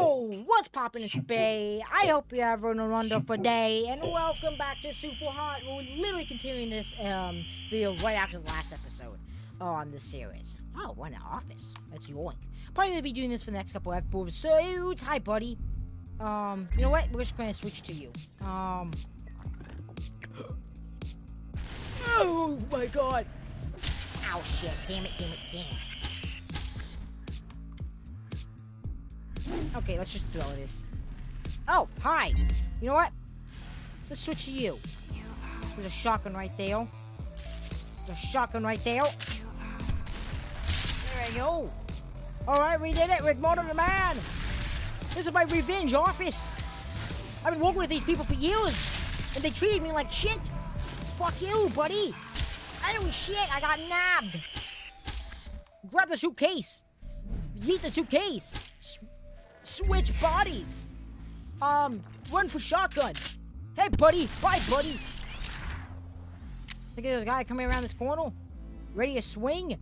Yo, what's poppin'? It's Bay. I hope you have a wonderful day, and welcome back to Super Hot. We're literally continuing this video right after the last episode on this series. Oh, we're in the office. That's yoink. Probably gonna be doing this for the next couple of episodes. So, hi, buddy. You know what? We're just gonna switch to you. Oh my God. Ow, shit. Damn it, damn it, damn it. Okay, let's just throw this. Oh, hi. You know what? Let's switch to you. There's a shotgun right there. There's a shotgun right there. There we go. Alright, we did it with Modern the Man. This is my revenge office. I've been working with these people for years, and they treated me like shit. Fuck you, buddy. I don't shit. I got nabbed. Grab the suitcase. Yeet the suitcase. Switch bodies. Run for shotgun. Hey, buddy. Bye, buddy. Look at this guy coming around this corner. Ready to swing.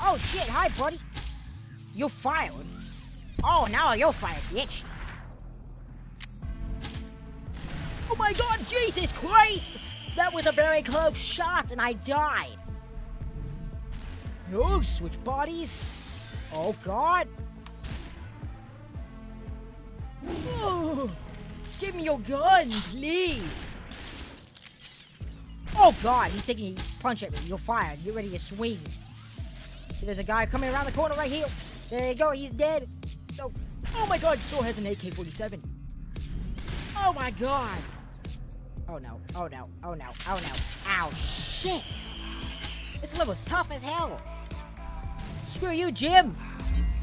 Oh, shit. Hi, buddy. You're fired. Oh, now you're fired, bitch. Oh, my God. Jesus Christ. That was a very close shot, and I died. No, switch bodies. Oh, God. Oh, give me your gun, please. Oh, God, he's taking a punch at me. You're fired. Get ready to swing. There's a guy coming around the corner right here. There you go. He's dead. Oh, my God. Saul has an AK-47. Oh, my God. Oh, no. Oh, no. Oh, no. Oh, no. Ow, shit. This level's tough as hell. Screw you, Jim.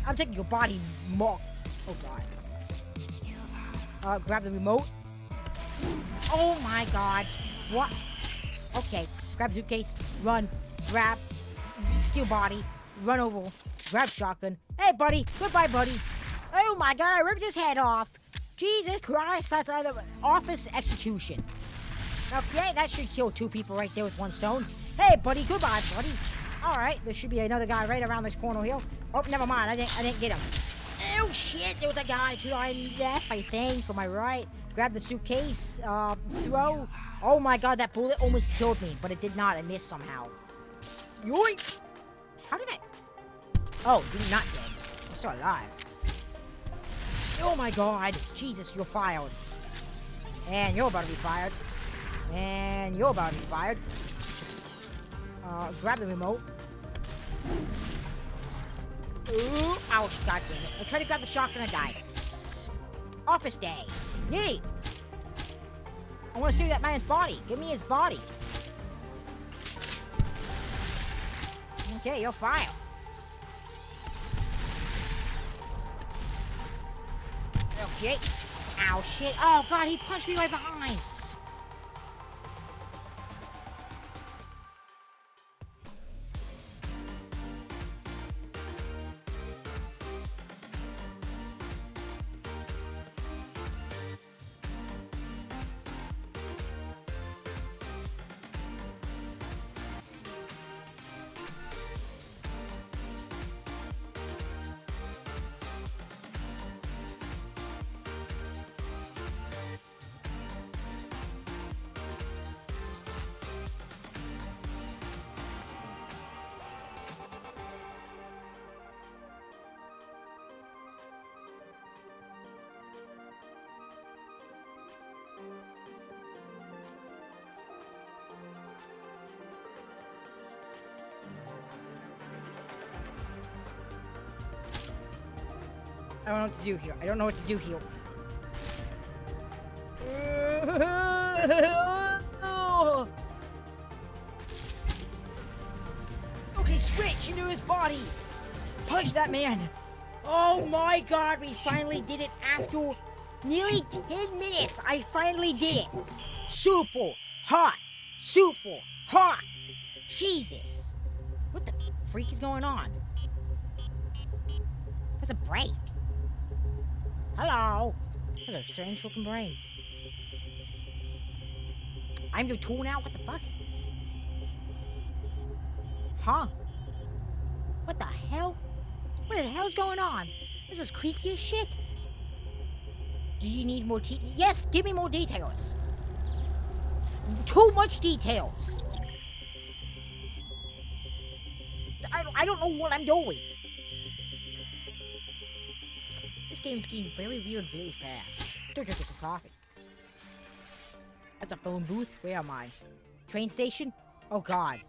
I'm taking your body, Mark. Oh, God. Grab the remote. Oh my God. What? Okay. Grab suitcase. Run. Grab. Steal body. Run over. Grab shotgun. Hey, buddy. Goodbye, buddy. Oh my God. I ripped his head off. Jesus Christ. That's another office execution. Okay. That should kill two people right there with one stone. Hey, buddy. Goodbye, buddy. All right. There should be another guy right around this corner here. Oh, never mind. I didn't get him. Oh shit, there was a guy to my left, I think, or my right. Grab the suitcase, throw. Oh my God, that bullet almost killed me, but it did not. I missed somehow. Yoink! How did that? Oh, you're not dead. I'm still alive. Oh my God. Jesus, you're fired. And you're about to be fired. And you're about to be fired. Grab the remote. Ooh, ouch, God damn it. I tried to grab the shotgun and I died. Office day. Yeet. I want to steal that man's body. Give me his body. Okay, you're fired. Okay. Ow, shit. Oh, God, he punched me right behind. I don't know what to do here. I don't know what to do here. Okay, switch into his body. Punch that man. Oh my God, we finally did it after nearly 10 minutes. I finally did it. Super hot. Super hot. Jesus. What the freak is going on? That's a break. Hello. That's a strange looking brain. I'm your tool now? What the fuck? Huh? What the hell? What the hell's going on? This is creepy as shit. Do you need more details? Yes, give me more details. Too much details. I don't know what I'm doing. This game's getting very weird very fast. Still drinking some coffee. That's a phone booth. Where am I? Train station? Oh god.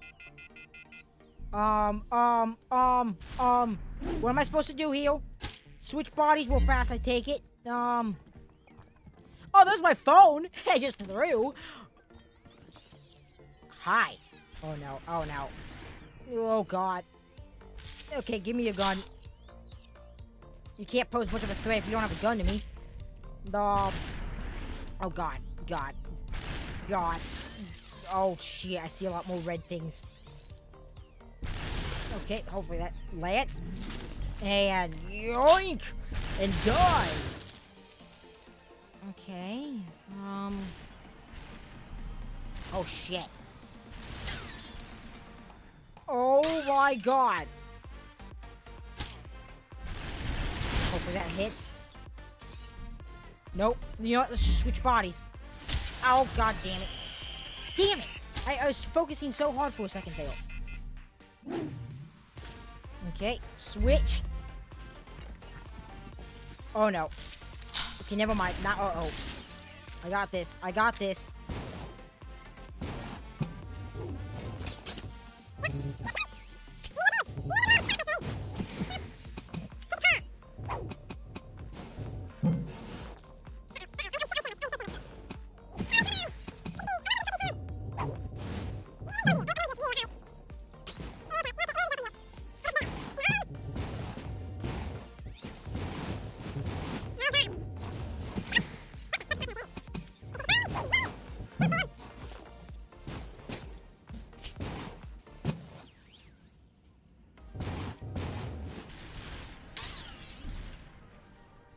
What am I supposed to do here? Switch bodies real fast, I take it. Oh, there's my phone! I just threw. Hi. Oh no, oh no. Oh god. Okay, give me a gun. You can't pose much of a threat if you don't have a gun to me. Oh god, god. God. Oh shit, I see a lot more red things. Okay, hopefully that lands. And yoink! And die! Okay, oh shit. Oh my god! Hopefully that hits. Nope. You know what? Let's just switch bodies. Oh god damn it. Damn it! I was focusing so hard for a second there. Okay, switch. Oh no. Okay, never mind. Not uh-oh. I got this. I got this.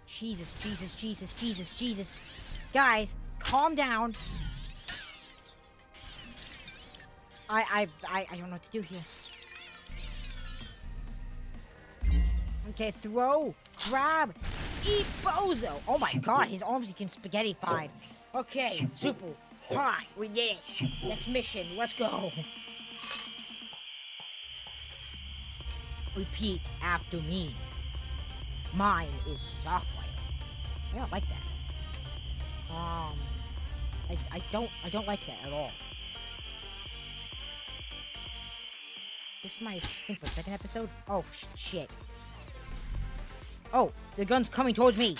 Jesus, Jesus, Jesus, Jesus, Jesus. Guys, calm down. I don't know what to do here. Okay, throw, grab, eat bozo. Oh my god, his arms became spaghetti-fied. Okay, super hot. We did it. Next mission, let's go. Repeat after me. Mine is software. I don't like that. I don't like that at all. This is my, I think, the second episode? Oh, shit. Oh, the gun's coming towards me.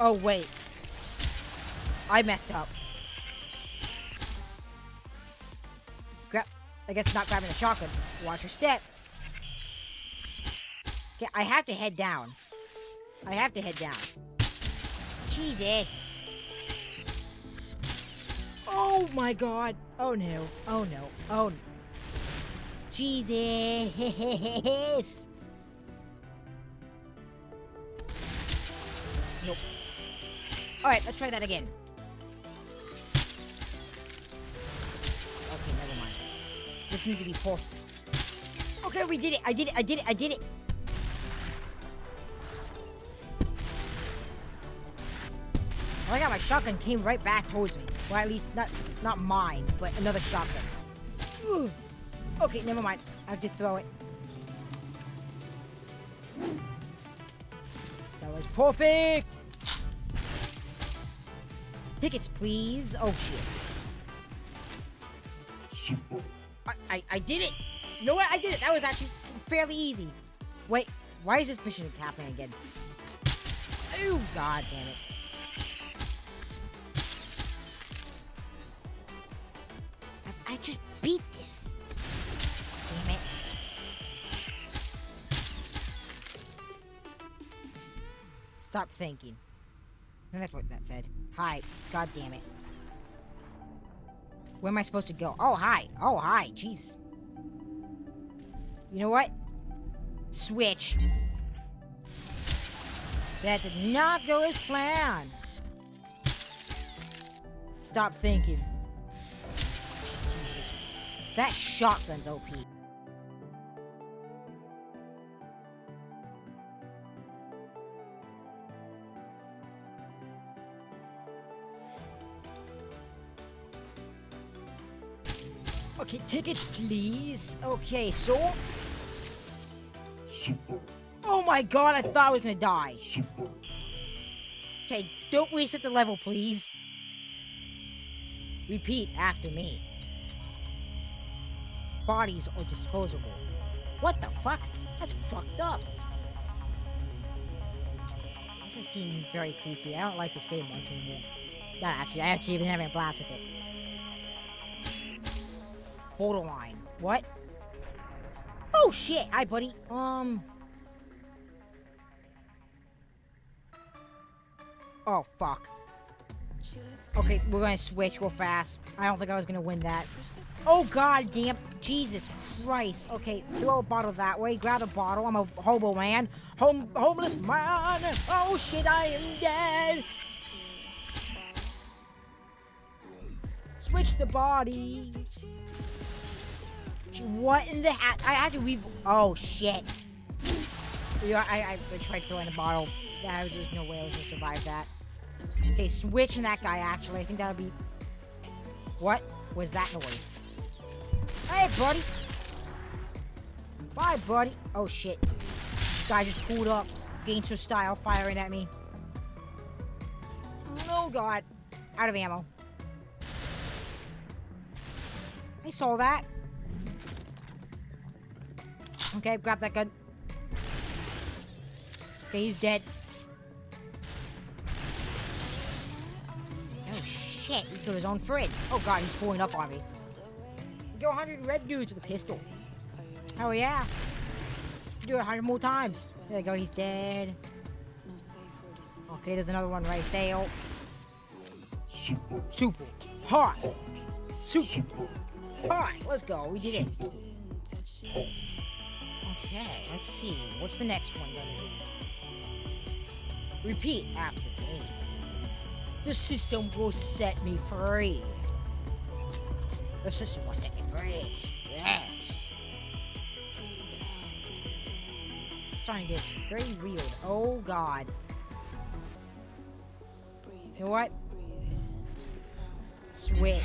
Oh, wait. I messed up. I guess not grabbing the shotgun. Watch your step. Okay, I have to head down. I have to head down. Jesus. Oh my god. Oh no. Oh no. Oh no. Jesus. Nope. Alright, let's try that again. Okay, never mind. This needs to be pulled. Okay, we did it. I did it. I did it. I did it. I got my shotgun came right back towards me. Well, at least not mine, but another shotgun. Ooh. Okay, never mind. I have to throw it. That was perfect. Tickets, please. Oh shit. I did it. You know what? I did it. That was actually fairly easy. Wait, why is this mission happening again? Oh god damn it. I just beat this. Damn it. Stop thinking. And that's what that said. Hi. God damn it. Where am I supposed to go? Oh, hi. Oh, hi. Jesus. You know what? Switch. That did not go as planned. Stop thinking. That shotgun's OP. Okay, tickets, please. Okay, so... Super. Oh my god, I thought I was gonna die. Super. Okay, don't reset the level, please. Repeat after me. Bodies are disposable. What the fuck? That's fucked up. This is getting very creepy. I don't like this game much anymore. No, actually, I actually been having a blast with it. Borderline. What? Oh shit! Hi, buddy. Oh fuck. Okay, we're gonna switch real fast. I don't think I was gonna win that. Oh god damn, Jesus Christ. Okay, throw a bottle that way, grab a bottle, I'm a hobo man. Homeless man, oh shit, I am dead. Switch the body. What in the hat? I had to leave. Oh shit. Yeah, I tried throwing a bottle. There's no way I was gonna survive that. Okay, switching that guy actually, I think that would be... What was that noise? Hey, buddy! Bye, buddy! Oh, shit. This guy just pulled up, gangster style, firing at me. Oh, god. Out of ammo. I saw that. Okay, grab that gun. Okay, he's dead. Oh, shit. He killed his own friend. Oh, god, he's pulling up on me. Go 100 red dudes with a pistol. Oh yeah. Do it 100 more times. There you go, he's dead. Okay, there's another one right there. Super hot. Super hot. Let's go, we did it. Okay, let's see. What's the next one gonna be? Repeat after me. The system will set me free. The system will set me free. Yes. It's starting to get very weird. Oh god. You know what? Switch.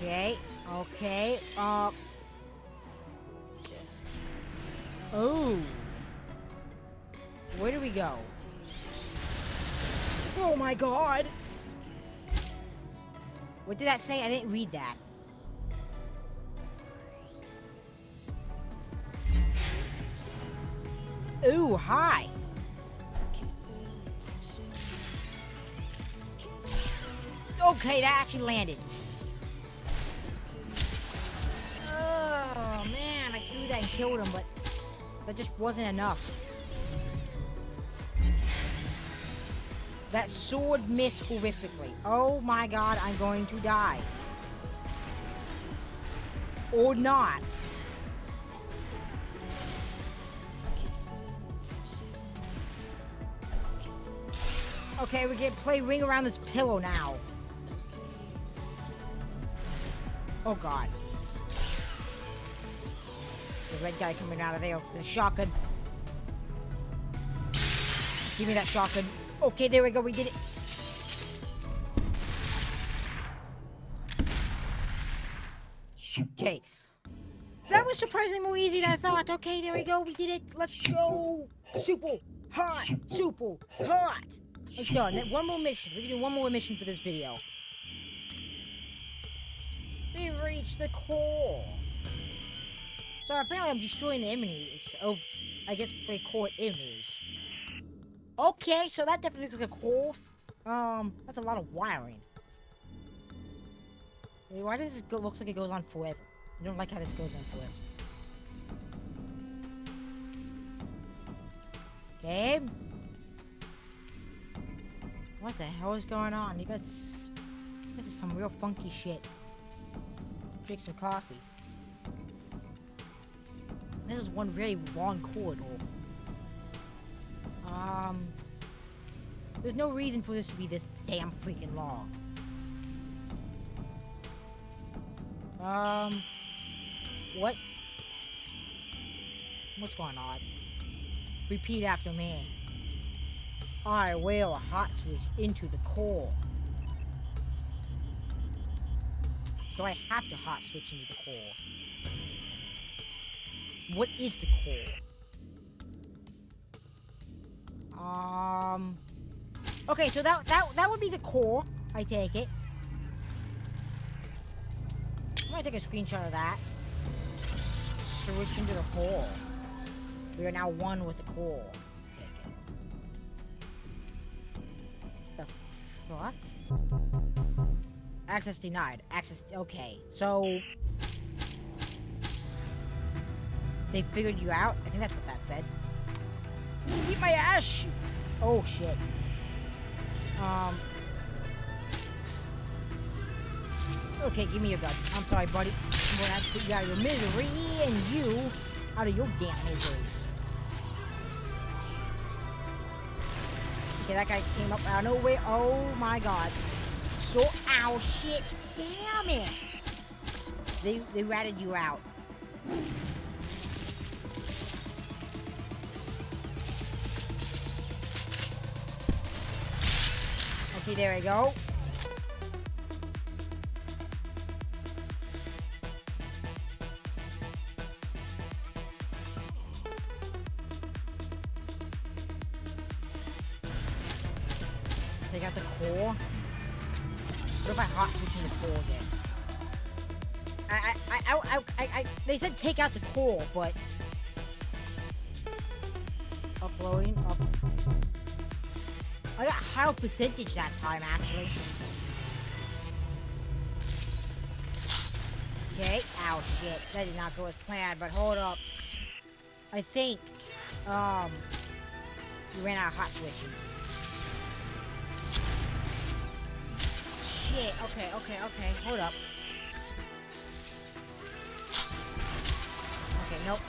Okay. Okay. Oh. Where do we go? Oh my god. What did that say? I didn't read that. Ooh, hi. Okay, that actually landed. Oh, man, I threw that and killed him, but that just wasn't enough. That sword missed horrifically. Oh my god, I'm going to die. Or not. Okay, we can play ring around this pillow now. Oh god. The red guy coming out of there. The shotgun. Give me that shotgun. Okay, there we go, we did it. Okay. That was surprisingly more easy than I thought. Okay, there we go, we did it. Let's go. Super hot. Super hot. Let's go. One more mission. We can do one more mission for this video. We've reached the core. So apparently I'm destroying the enemies. Oh, I guess they call it enemies. Okay, so that definitely looks like a core. That's a lot of wiring. Wait, why does this go looks like it goes on forever? I don't like how this goes on forever. Game? What the hell is going on? You guys... This is some real funky shit. Drink some coffee. This is one really long corridor. There's no reason for this to be this damn freaking long. What? What's going on? Repeat after me. I will hot switch into the core. So I have to hot switch into the core. What is the core? Okay, so that would be the core, I take it. I'm gonna take a screenshot of that. Switch into the core. We are now one with the core. The fuck? Access denied. Access... Okay. So... They figured you out? I think that's what that said. Eat my ash! Oh, shit. Okay, give me your gun. I'm sorry, buddy. I'm gonna have to get you out of your misery and you out of your damn misery. Okay, that guy came up out of nowhere. Oh, my God. So, ow, shit. Damn it. They ratted you out. Okay, there we go. They got the core. What if I hot switch in the core again? They said take out the core, but uploading up. I got higher percentage that time, actually. Okay. Ow, shit. That did not go as planned, but hold up. I think, we ran out of hot switching. Shit. Okay. Hold up. Okay, nope.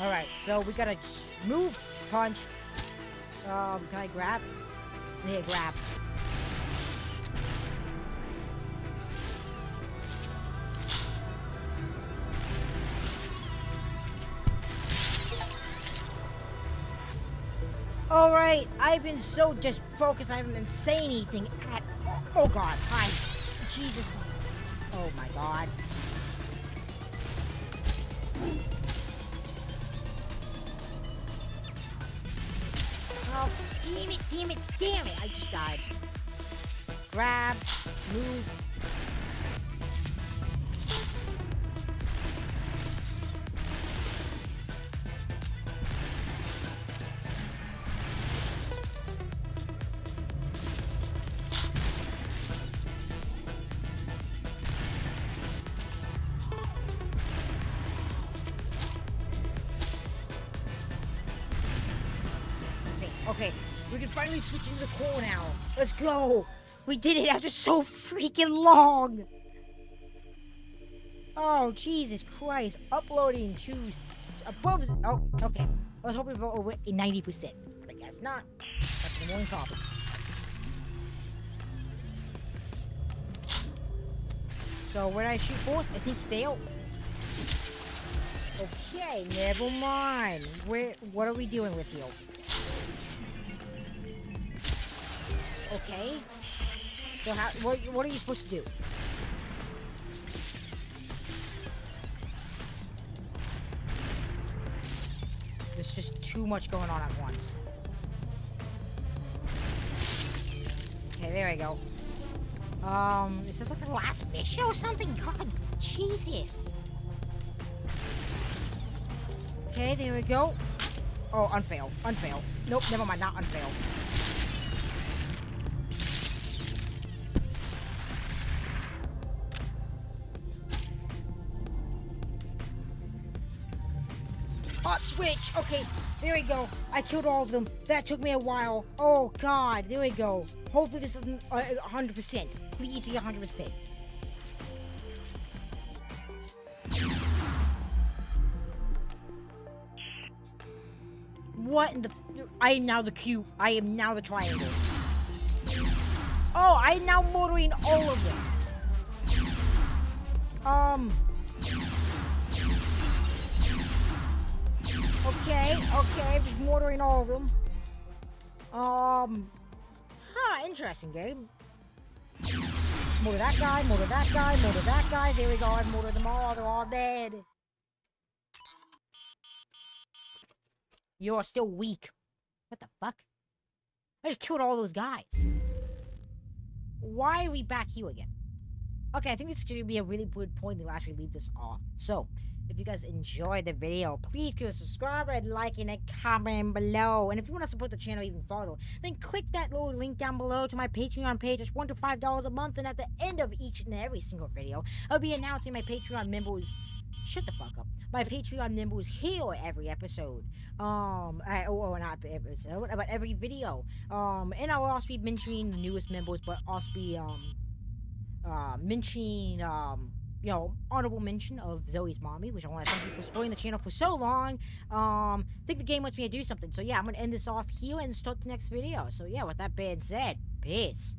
Alright, so we gotta move, punch. Can I grab? Yeah, grab. Alright, I've been so just focused, I haven't been saying anything at all. Oh God, hi. Jesus. Oh my God. Oh, damn it. I just died. Grab, move. Okay, we can finally switch into the core now. Let's go! We did it after so freaking long! Oh, Jesus Christ. Uploading to above... Oh, okay. I was hoping we were over 90%. But I guess not. That's the morning coffee. So, when I shoot force, I think they'll... Okay, never mind. What are we doing with you? Okay. So how? What are you supposed to do? There's just too much going on at once. Okay, there we go. Is this like the last mission or something? God, Jesus. Okay, there we go. Oh, unfail. Nope, never mind, not unfail. Hot switch! Okay, there we go. I killed all of them. That took me a while. Oh, God. There we go. Hopefully this isn't 100%. Please be 100%. What in the... I am now the cube. I am now the triangle. Oh, I am now motoring all of them. Okay, I'm just mortaring all of them. Interesting game. More to that guy, more to that guy, more to that guy. There we go, I've mortared them all. They're all dead. You're still weak. What the fuck? I just killed all those guys. Why are we back here again? Okay, I think this is going to be a really good point to actually leave this off. So, if you guys enjoyed the video, please give us a subscribe, a like, and a comment below. And if you want to support the channel even further, then click that little link down below to my Patreon page. It's $1 to $5 a month, and at the end of each and every single video, I'll be announcing my Patreon members. Shut the fuck up. My Patreon members here every episode. Not every episode, but every video. And I will also be mentioning the newest members, but also be mentioning you know, honorable mention of Zoe's mommy, which I want to thank you for supporting the channel for so long. I think the game wants me to do something, so yeah, I'm gonna end this off here and start the next video. So yeah, with that being said, peace.